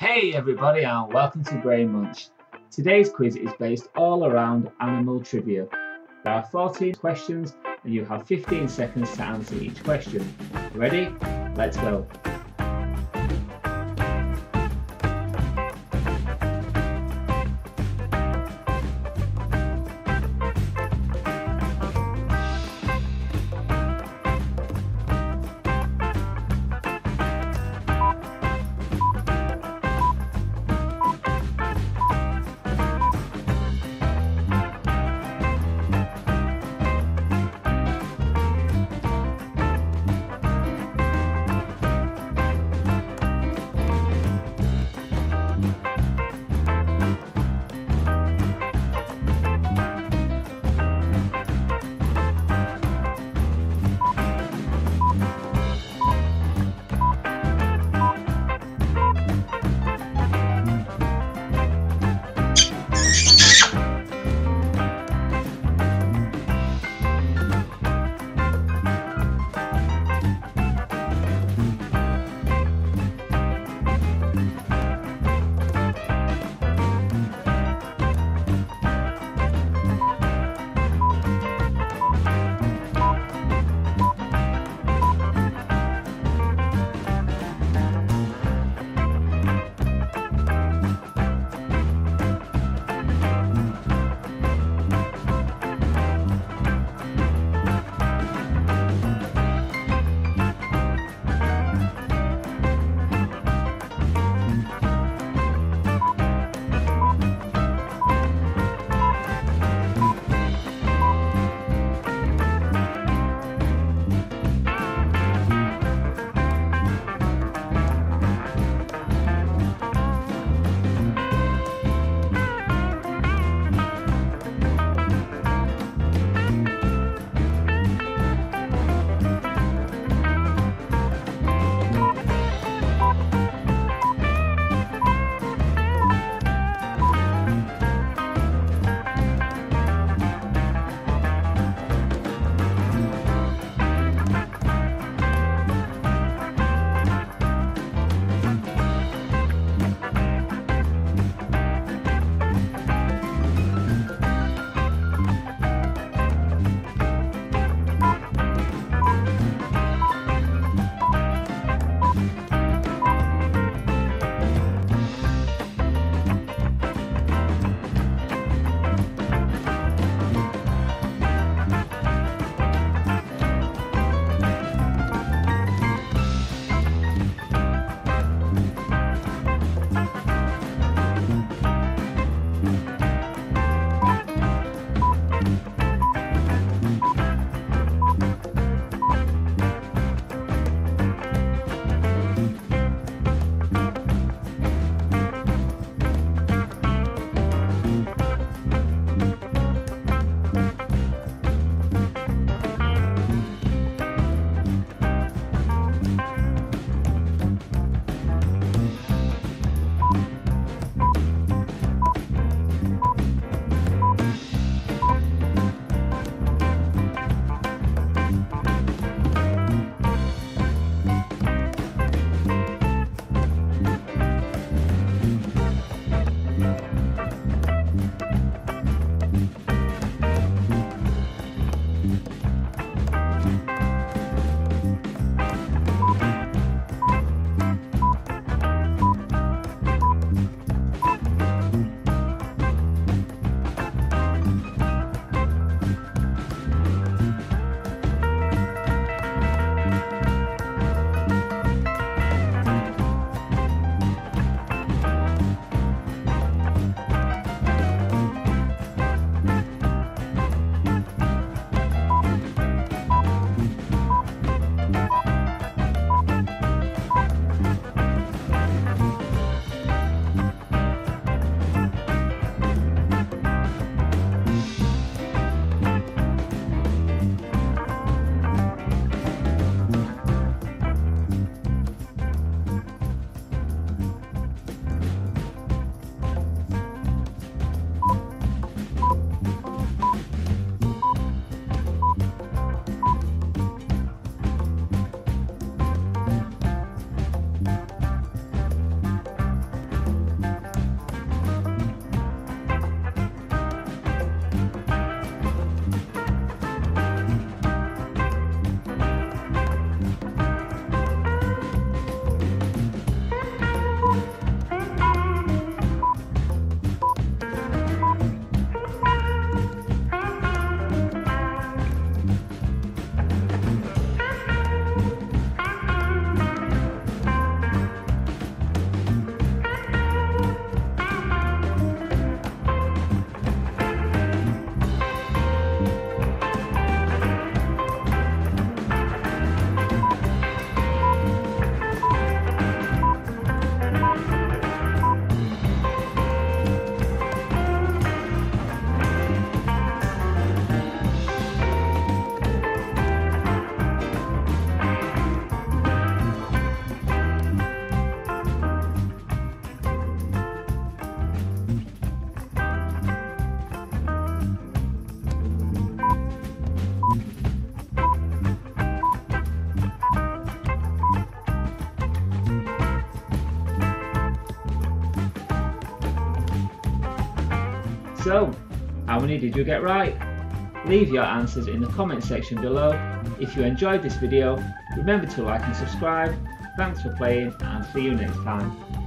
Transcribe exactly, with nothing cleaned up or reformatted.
Hey everybody, and welcome to Brain Munch. Today's quiz is based all around animal trivia. There are fourteen questions and you have fifteen seconds to answer each question. Ready? Let's go. So, how many did you get right? Leave your answers in the comment section below. If you enjoyed this video, remember to like and subscribe. Thanks for playing, and see you next time.